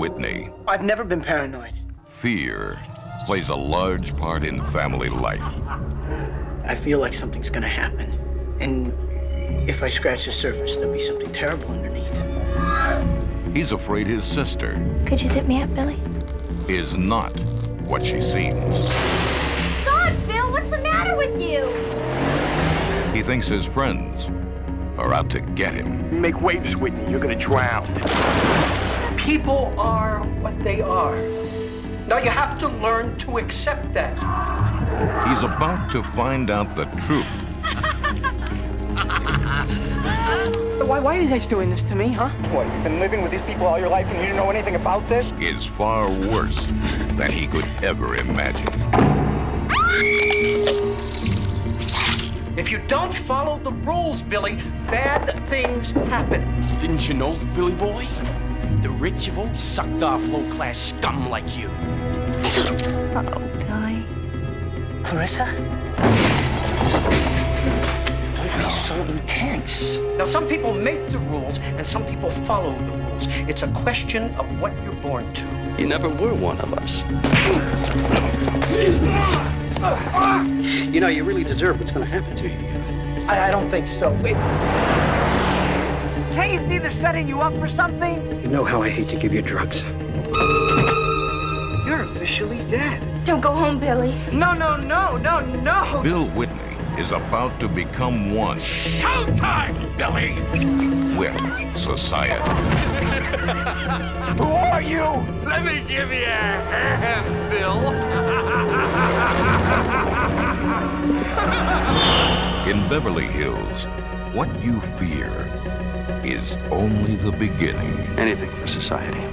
Whitney. I've never been paranoid. Fear plays a large part in family life. I feel like something's gonna happen. And if I scratch the surface, there'll be something terrible underneath. He's afraid his sister... Could you zip me up, Billy? ...is not what she seems. God, Bill, what's the matter with you? He thinks his friends are out to get him. Make waves, Whitney. You're gonna drown. People are what they are. Now you have to learn to accept that. He's about to find out the truth. Why are you guys doing this to me, huh? What, you've been living with these people all your life and you didn't know anything about this? It's far worse than he could ever imagine. If you don't follow the rules, Billy, bad things happen. Didn't you know, Billy boy? The rich have all sucked off low-class scum like you. Uh-oh, Guy. Clarissa? Don't be so intense. Now, some people make the rules, and some people follow the rules. It's a question of what you're born to. You never were one of us. You know, you really deserve what's going to happen to you. I don't think so. Wait. Can't you see they're setting you up for something? You know how I hate to give you drugs. You're officially dead. Don't go home, Billy. No, no, no, no, no. Bill Whitney is about to become one. Showtime, Billy! With society. Who are you? Let me give you a Bill. In Beverly Hills, what you fear is only the beginning. Anything for society.